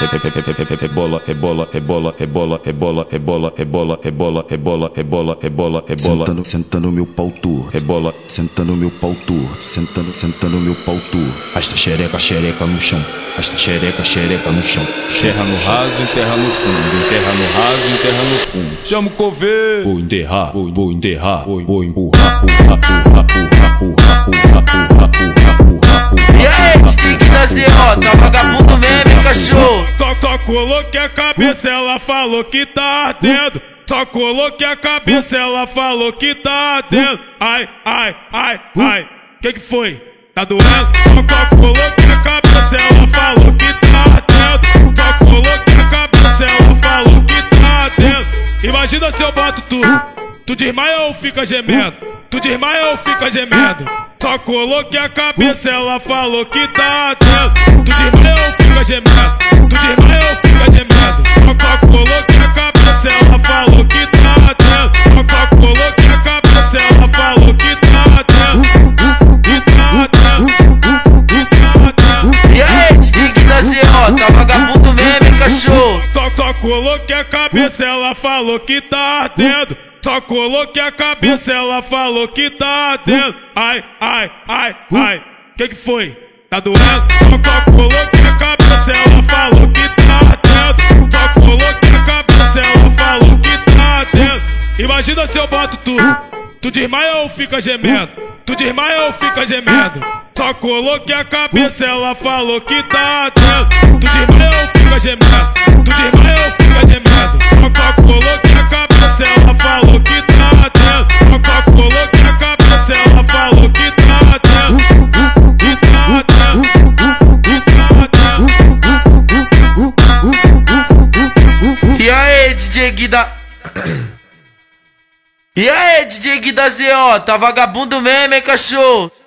Rebola, rebola, rebola, rebola, rebola, rebola, rebola, rebola, rebola, rebola, rebola, rebola. Sentando meu pau tu. Rebola, sentando meu pau tu. Sentando meu pau tu. Esta xereca no chão. Esta xereca no chão. Enterra no raso, enterra no fundo. Enterra no raso, enterra no fundo. Chama o coveiro. Vou enterrar, vou enterrar, vou empurrar. E aí, DJ Guih da ZO, tá vagabundo mesmo, cachorro. Só coloquei a cabeça, ela falou que tá ardendo. Só coloquei a cabeça, ela falou que tá ardendo. Ai, ai, ai, ai, que foi? Tá doendo? Só coloquei a cabeça, ela falou que tá ardendo. Só coloquei a cabeça, ela falou que tá ardendo. Imagina se eu bato tu, tu desmaia ou fica gemendo? Tu desmaia ou fica gemendo? Só coloquei a cabeça, ela falou que tá ardendo. Tu desmaia ou fica gemendo? Tu desmaia ou fica gemendo? Só coloquei a cabeça, ela falou que tá ardendo. Só coloquei a cabeça, ela falou que tá ardendo. Que tá ardendo, que tá ardendo. E aí, DJ Guih da ZO, tá vagabundo mesmo, cachorro. Só coloquei a cabeça, ela falou que tá ardendo. Só coloquei a cabeça, ela falou que tá ardendo. Ai, ai, ai, ai, que foi? Tá doendo? Só coloquei a cabeça, ela falou que tá ardendo. Só coloquei a cabeça, ela falou que tá ardendo. Imagina se eu bato tu, tu desmaia ou fica gemendo? Tu desmaia ou fica gemendo? Só coloquei a cabeça, ela falou que tá ardendo. Tu desmaia ou fica gemendo? Tu desmaia ou fica gemendo? Só coloquei a cabeça, ela falou que tá ardendo. Só coloquei a cabeça, ela falou que tá ardendo. Que tá ardendo, que tá ardendo. E aí, DJ Guih da... E aí, DJ Guih da ZO, tá vagabundo mesmo, hein, cachorro?